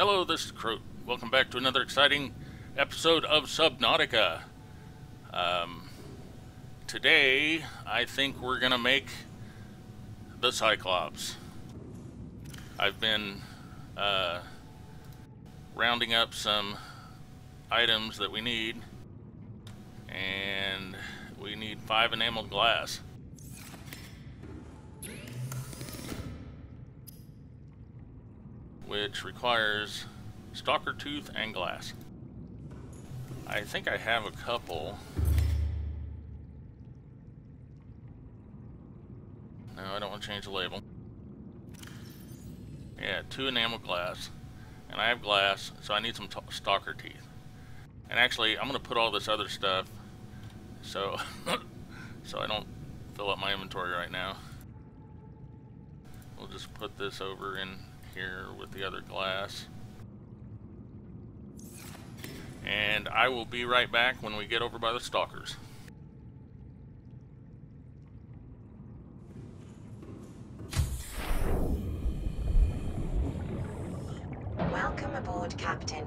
Hello, this is Crote. Welcome back to another exciting episode of Subnautica. Today, I think we're going to make the Cyclops. I've been rounding up some items that we need. And we need 5 enameled glass. Which requires stalker tooth and glass. I think I have a couple. No, I don't want to change the label. Yeah, 2 enamel glass. And I have glass, so I need some stalker teeth. And actually, I'm going to put all this other stuff so I don't fill up my inventory right now. We'll just put this over in here with the other glass, and I will be right back when we get over by the stalkers. Welcome aboard, Captain.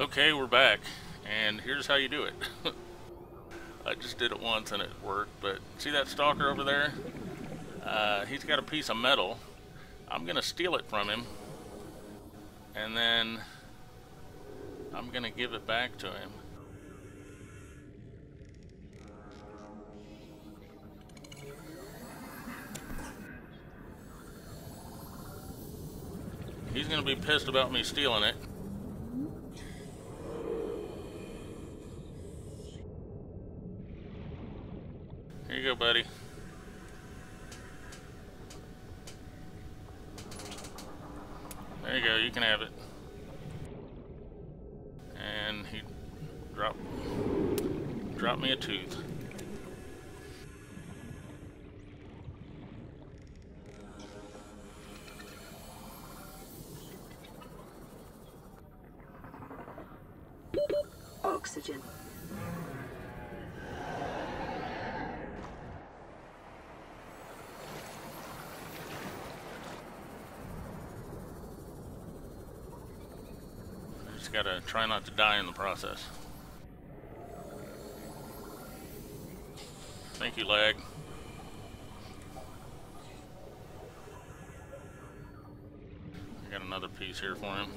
Okay, we're back, and here's how you do it. I just did it once and it worked, but see that stalker over there? He's got a piece of metal. I'm gonna steal it from him, and then I'm gonna give it back to him. He's gonna be pissed about me stealing it. Here you go, buddy. There you go, you can have it. And he dropped me a tooth. Oxygen. Gotta try not to die in the process. Thank you, lag. I got another piece here for him.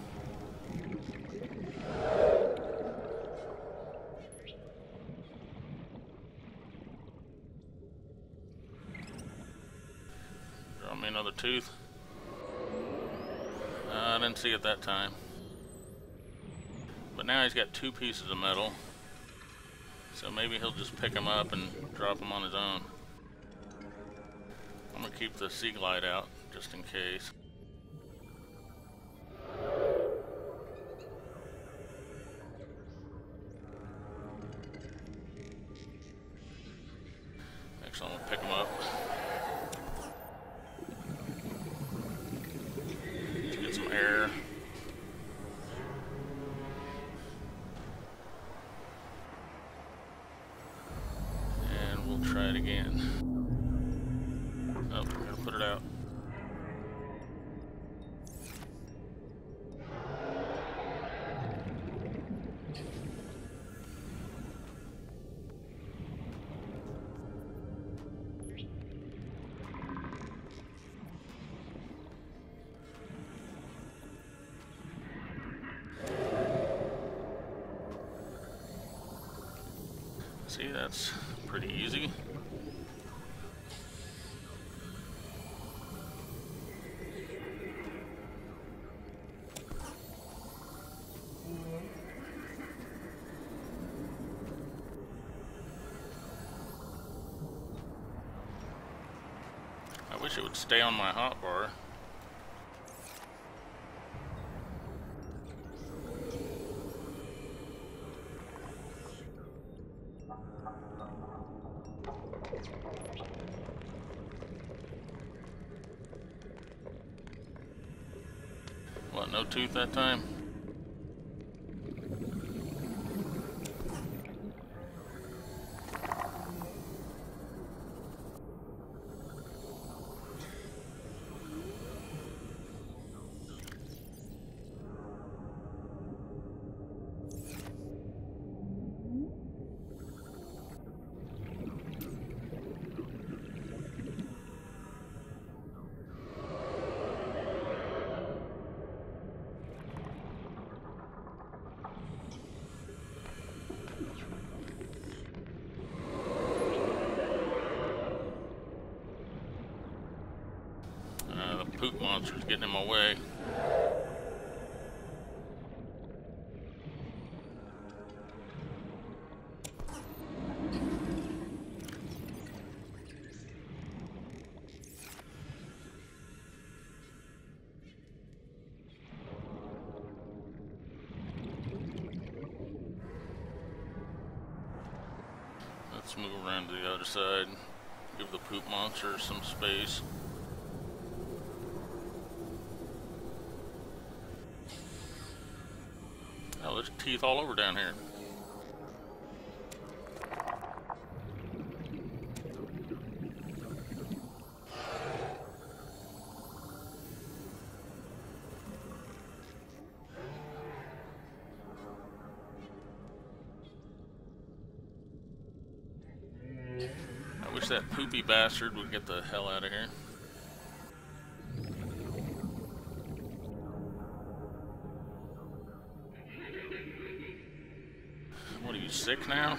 Draw me another tooth. I didn't see it that time. But now he's got 2 pieces of metal, so maybe he'll just pick them up and drop them on his own. I'm gonna keep the Seaglide out just in case. Actually, I'm gonna pick them up. Let's get some air. Try it again. Oh, I'm gonna put it out. See, that's pretty easy. wish it would stay on my hotbar. What, no tooth that time? Poop monster's getting in my way. Let's move around to the other side, give the poop monster some space. Oh, there's teeth all over down here. I wish that poopy bastard would get the hell out of here. Sick now?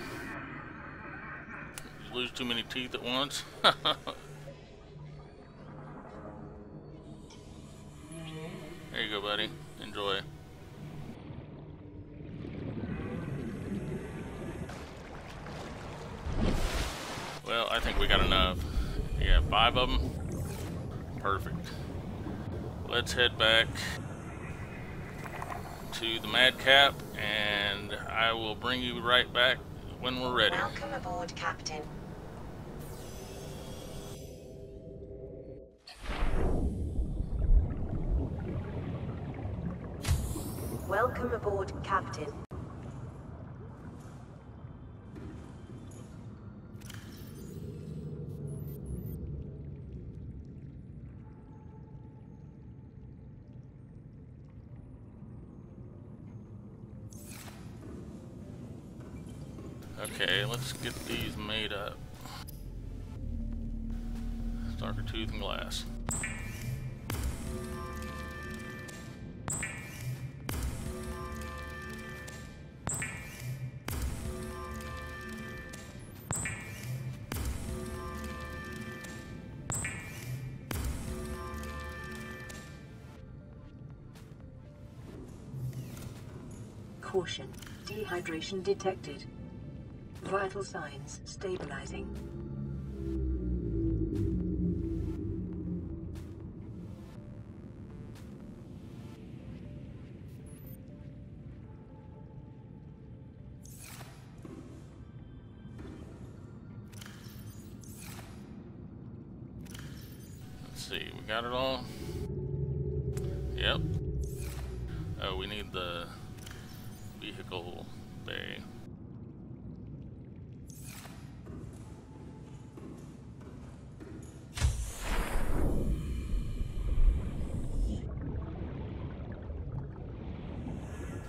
Lose too many teeth at once? There you go, buddy. Enjoy. Well, I think we got enough. Yeah, 5 of them. Perfect. Let's head back to the Madcap, and I will bring you right back when we're ready. Welcome aboard, Captain. Welcome aboard, Captain. Okay, let's get these made up. Darker tooth and glass. Caution, dehydration detected. Vital signs stabilizing. Let's see, we got it all. Yep. Oh, we need the vehicle bay.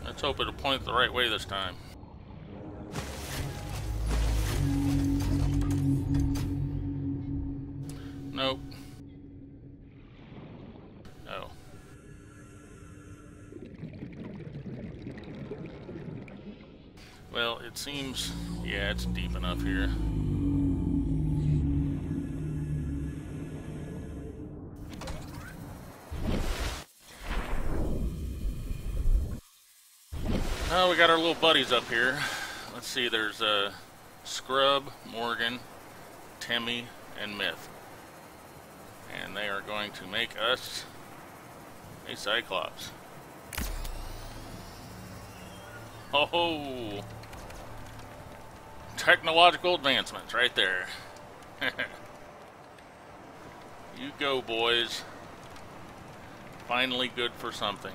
Let's hope it'll point the right way this time. Nope. Oh. Well, it seems, yeah, it's deep enough here. Oh, we got our little buddies up here. Let's see, there's Scrub, Morgan, Timmy, and Myth. And and they are going to make us a Cyclops. Oh, technological advancements right there. You go, boys. Finally good for something.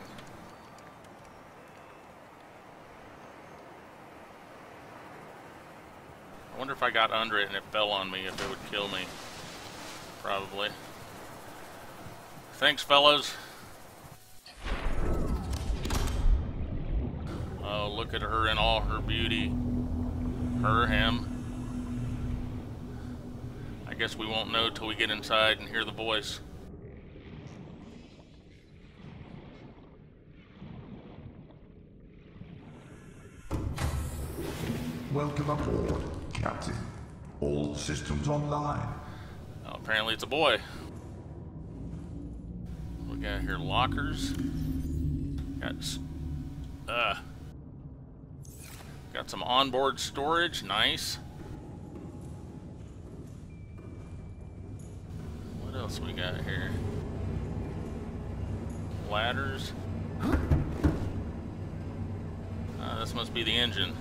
I wonder if I got under it and it fell on me, if it would kill me. Probably. Thanks, fellas. Oh, look at her in all her beauty. Her, him. I guess we won't know till we get inside and hear the voice. Welcome aboard, Captain. All systems online. Oh, apparently it's a boy. We got here lockers. Got some onboard storage, nice. What else we got here? Ladders. This must be the engine.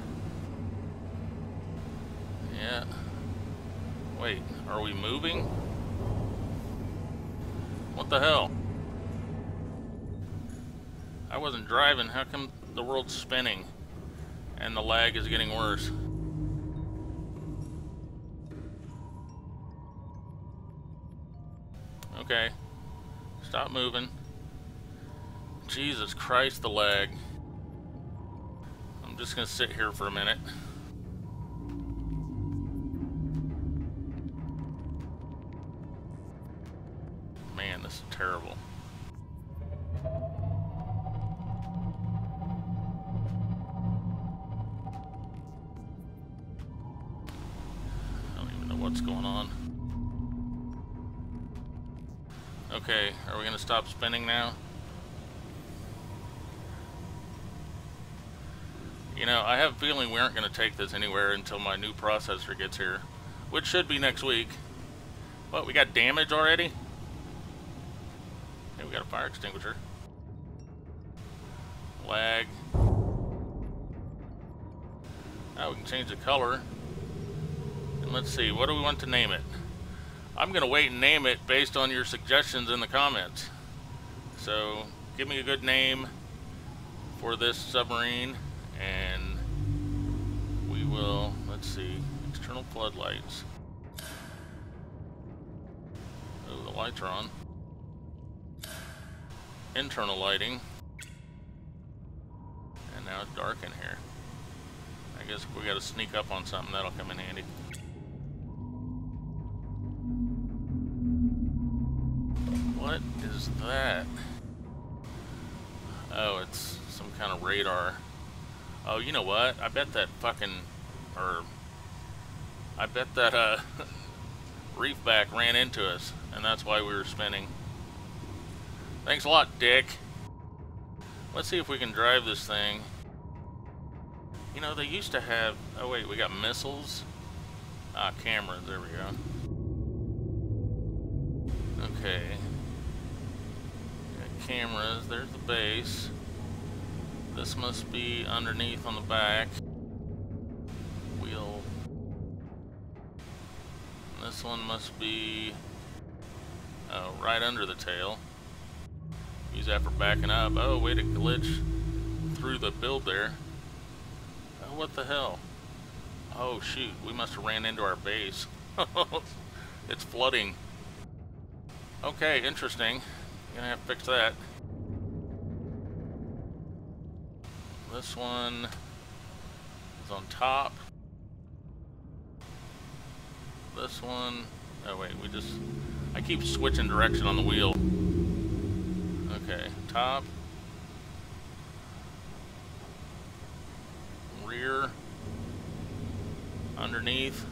Yeah. Wait, are we moving? What the hell? I wasn't driving, how come the world's spinning? And the lag is getting worse. Okay. Stop moving. Jesus Christ, the lag. I'm just gonna sit here for a minute. Man, this is terrible. What's going on? Okay, are we gonna stop spinning now? You know, I have a feeling we aren't gonna take this anywhere until my new processor gets here, which should be next week. What, we got damage already? Hey, we got a fire extinguisher. Lag. Now we can change the color. Let's see, what do we want to name it? I'm gonna wait and name it based on your suggestions in the comments. So give me a good name for this submarine and we will, let's see, external floodlights. Oh, the lights are on. Internal lighting. And now it's dark in here. I guess if we gotta sneak up on something, that'll come in handy. What is that? Oh, it's some kind of radar. Oh, you know what? I bet that reefback ran into us, and that's why we were spinning. Thanks a lot, Dick. Let's see if we can drive this thing. You know, they used to have... Oh, wait, we got missiles. Ah, cameras. There we go. Okay. Cameras, there's the base. This must be underneath on the back. Wheel. This one must be right under the tail. Use that for backing up. Oh, way to glitch through the build there. Oh, what the hell? Oh, shoot. We must have ran into our base. It's flooding. Okay, interesting. Gonna have to fix that. This one is on top. This one... Oh wait, we just... I keep switching direction on the wheel. Okay, top. Rear. Underneath.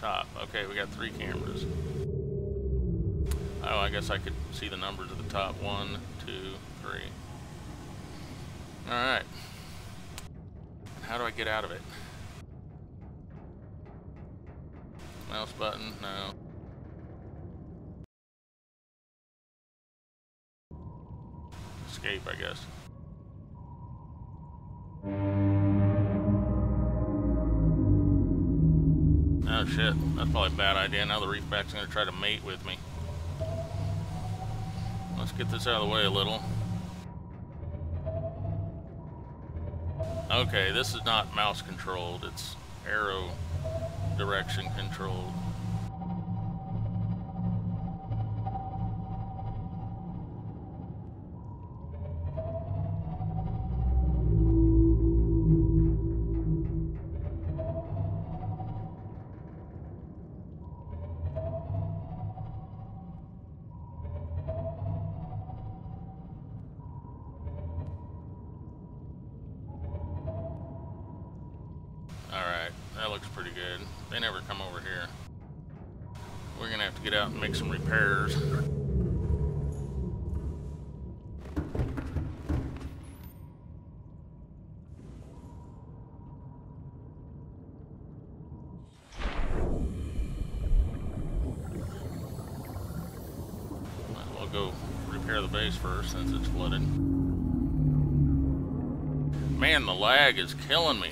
Top. Okay, we got 3 cameras. Oh, I guess I could see the numbers at the top. 1, 2, 3. Alright. How do I get out of it? Mouse button? No. escape, I guess. Oh shit, that's probably a bad idea. Now the reefback's gonna try to mate with me. Let's get this out of the way a little. Okay, this is not mouse controlled, it's arrow direction controlled. Since it's flooded. Man, the lag is killing me.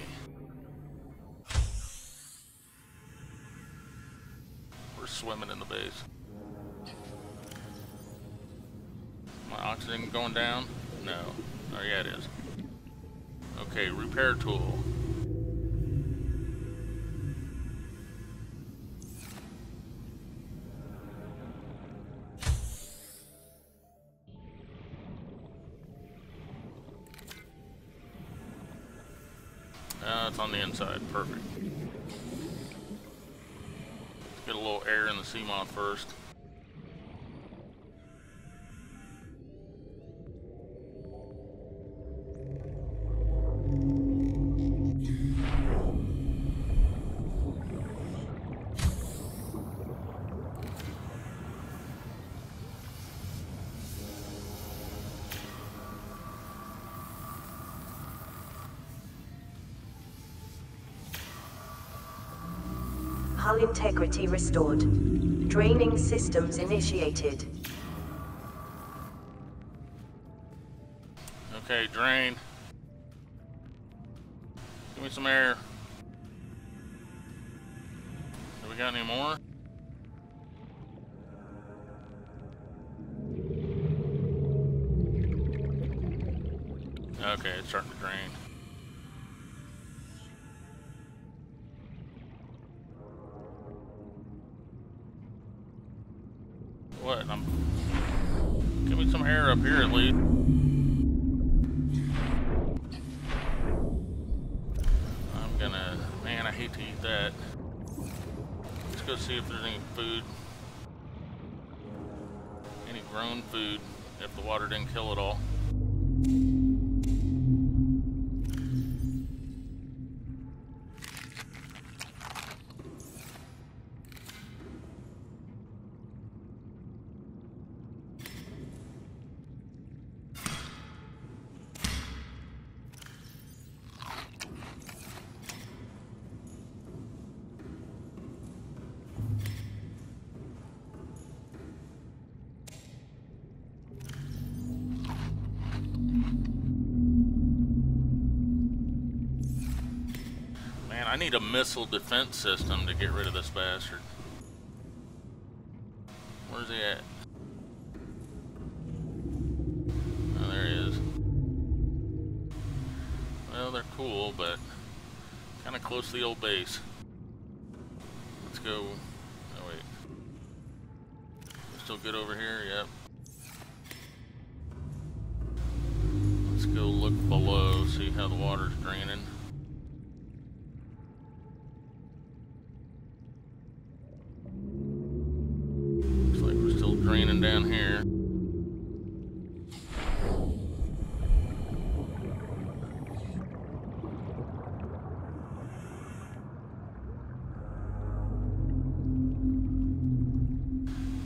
We're swimming in the base. My oxygen going down? No. Oh yeah, it is. Okay, repair tool. On the inside, perfect. Let's get a little air in the Seamoth first. Hull integrity restored. Draining systems initiated. Okay, drain. Give me some air. Have we got any more? Okay, it's starting to drain. What? Give me some air up here at least. Man, I hate to eat that. Let's go see if there's any food. Any grown food, if the water didn't kill it all. I need a missile defense system to get rid of this bastard. Where's he at? Oh, there he is. Well, they're cool, but kind of close to the old base. Let's go. Oh, wait. We're still good over here? Yep. Let's go look below, see how the water's draining. Draining down here.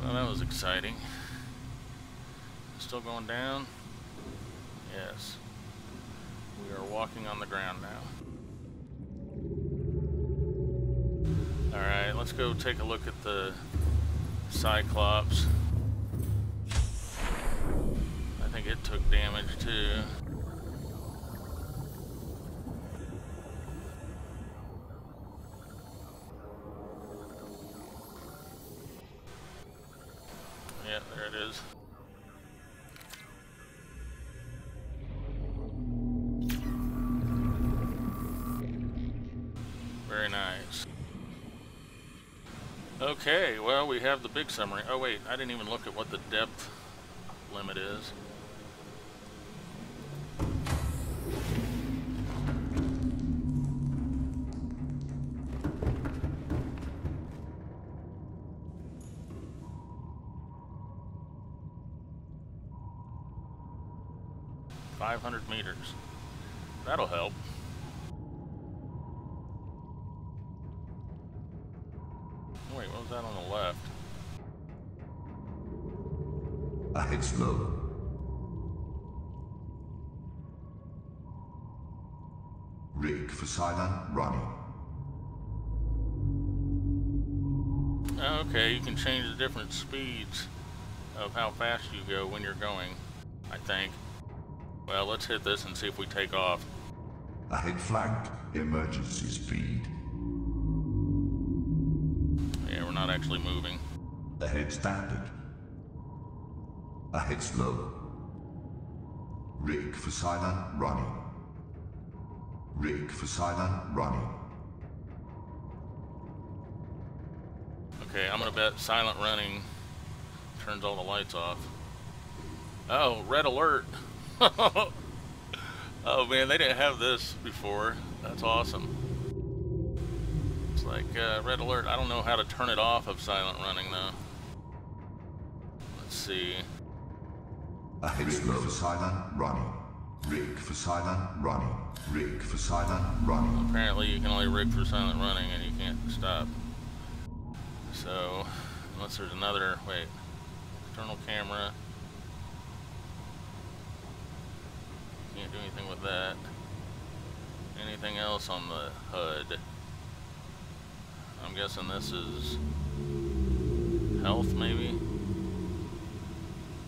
Well, that was exciting. Still going down? Yes. We are walking on the ground now. Alright, let's go take a look at the Cyclops. I think it took damage. too. Yeah, there it is. Very nice. Okay, well, we have the big summary. Oh wait, I didn't even look at what the depth limit is. Meters. That'll help. Wait, what was that on the left? It's low. Rig for silent running. Okay, you can change the different speeds of how fast you go when you're going, I think. Well, let's hit this and see if we take off. Ahead flanked, emergency speed. Yeah, we're not actually moving. Ahead standard. Ahead slow. Rig for silent running. Rig for silent running. Okay, I'm gonna bet silent running turns all the lights off. Oh, red alert. Oh man, they didn't have this before. That's awesome. It's like red alert. I don't know how to turn it off of silent running though. Let's see. Rig for silent running. Rig for silent running. Rig for silent running. Apparently you can only rig for silent running and you can't stop. So unless there's another, wait, external camera. Can't do anything with that. Anything else on the HUD? I'm guessing this is health, maybe?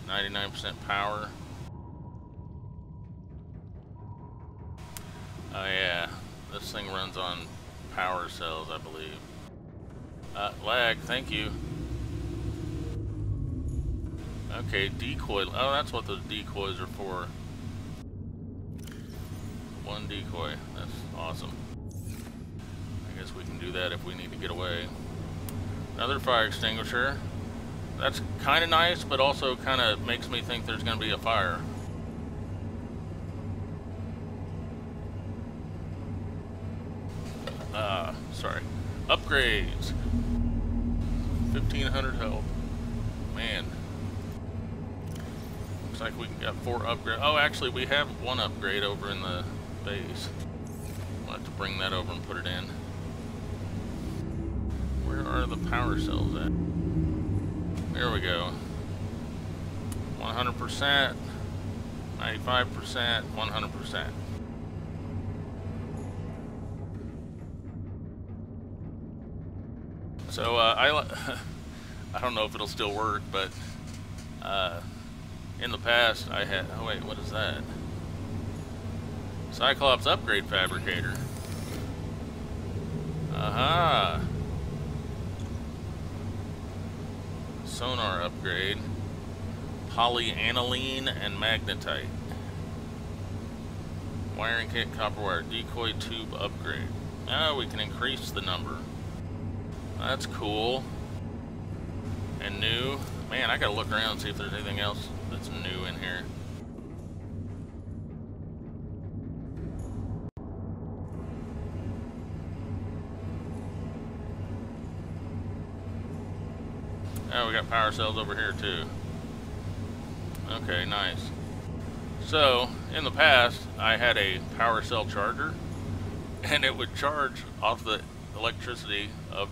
99% power. Oh yeah, this thing runs on power cells, I believe. Lag, thank you. Okay, decoy. Oh, that's what those decoys are for. One decoy. That's awesome. I guess we can do that if we need to get away. Another fire extinguisher. That's kind of nice, but also kind of makes me think there's going to be a fire. Sorry. Upgrades. 1,500 health. Man. Looks like we got 4 upgrades. Oh, actually, we have 1 upgrade over in the base. I'll have to bring that over and put it in. Where are the power cells at? There we go. 100%, 95%, 100%. So I don't know if it'll still work, but in the past I had, oh wait, what is that? Cyclops Upgrade Fabricator. Aha! Sonar upgrade. Polyaniline and magnetite. Wiring kit, copper wire. Decoy tube upgrade. Oh, we can increase the number. That's cool. And new. Man, I gotta look around and see if there's anything else that's new in here. Oh, we got power cells over here too. Okay, nice. So, in the past, I had a power cell charger, and it would charge off the electricity of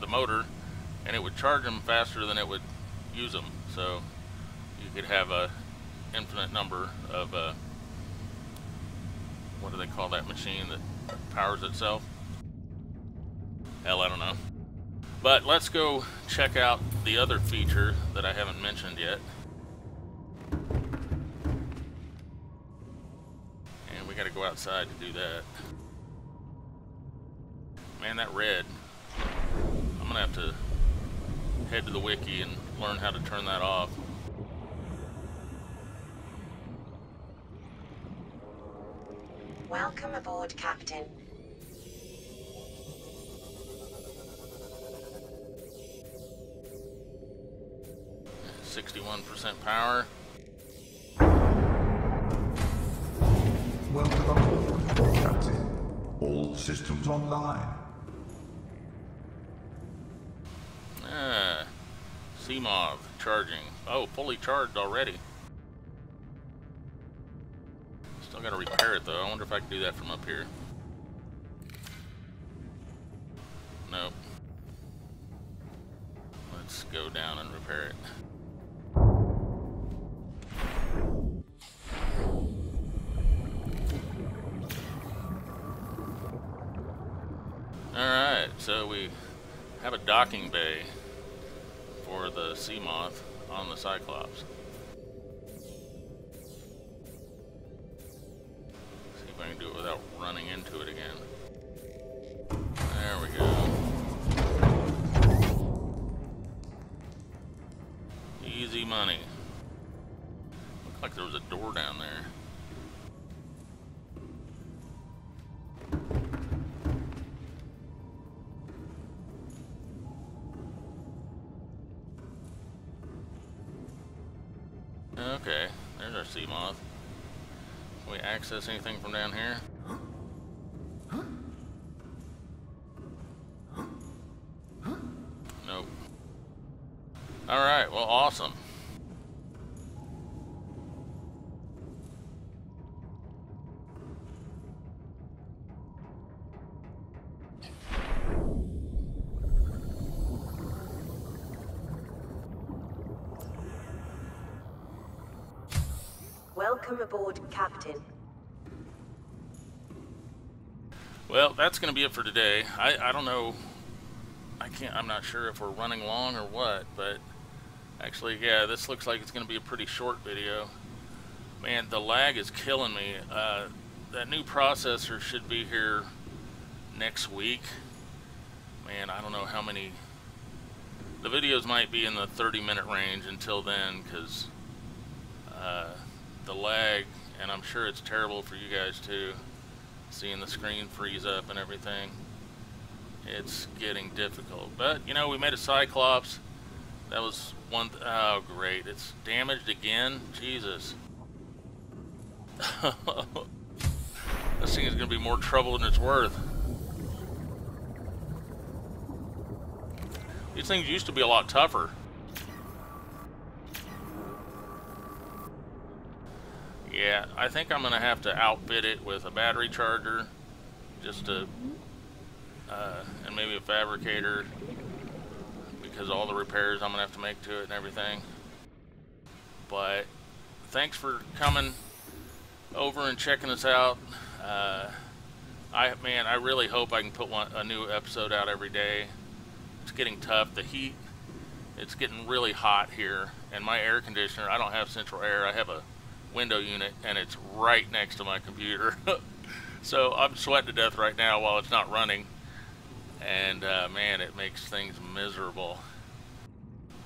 the motor, and it would charge them faster than it would use them. So, you could have a infinite number of what do they call that machine that powers itself? Hell, I don't know. But let's go check out the other feature that I haven't mentioned yet. we gotta go outside to do that. Man, that red. I'm gonna have to head to the wiki and learn how to turn that off. Welcome aboard, Captain. At 61% power. Welcome aboard, Captain. All systems online. Seamoth charging. Oh, fully charged already. Still gotta repair it though. I wonder if I can do that from up here. Nope. Let's go down and repair it. Alright, so we have a docking bay for the Seamoth on the Cyclops. See if I can do it without running into it again. There we go. Easy money. Looked like there was a door down there. Okay, there's our Seamoth. Can we access anything from down here? Nope. Alright, well, awesome. Welcome aboard, Captain. Well, that's going to be it for today. I don't know. I'm not sure if we're running long or what, but actually, yeah, this looks like it's going to be a pretty short video. Man, the lag is killing me. That new processor should be here next week. Man, I don't know how many. The videos might be in the 30-minute range until then, because the lag, and I'm sure it's terrible for you guys too, seeing the screen freeze up and everything. It's getting difficult, but you know, we made a Cyclops. That was one. Oh great, it's damaged again. Jesus. This thing is gonna be more trouble than it's worth. These things used to be a lot tougher. Yeah, I think I'm gonna have to outfit it with a battery charger, just to, and maybe a fabricator, because all the repairs I'm gonna have to make to it and everything. But thanks for coming over and checking us out. I really hope I can put a new episode out every day. It's getting tough. The heat, it's getting really hot here, and my air conditioner. I don't have central air. I have a window unit, and it's right next to my computer. So I'm sweating to death right now while it's not running, and man, it makes things miserable.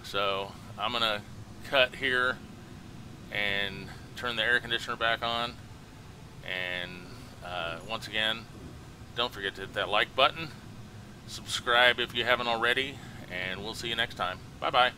So I'm gonna cut here and turn the air conditioner back on, and once again, don't forget to hit that like button, subscribe if you haven't already, and we'll see you next time. Bye bye.